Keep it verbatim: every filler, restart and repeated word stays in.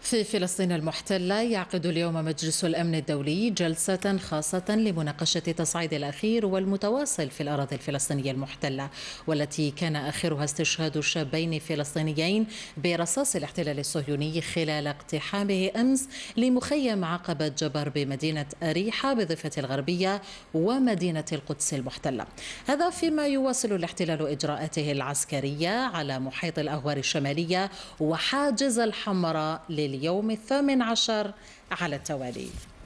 في فلسطين المحتلة يعقد اليوم مجلس الأمن الدولي جلسة خاصة لمناقشة التصعيد الأخير والمتواصل في الأراضي الفلسطينية المحتلة، والتي كان آخرها استشهاد شابين فلسطينيين برصاص الاحتلال الصهيوني خلال اقتحامه أمس لمخيم عقبة جبر بمدينة أريحة بالضفة الغربية ومدينة القدس المحتلة. هذا فيما يواصل الاحتلال إجراءاته العسكرية على محيط الأهوار الشمالية وحاجز الحمراء لليوم الثامن عشر على التوالي.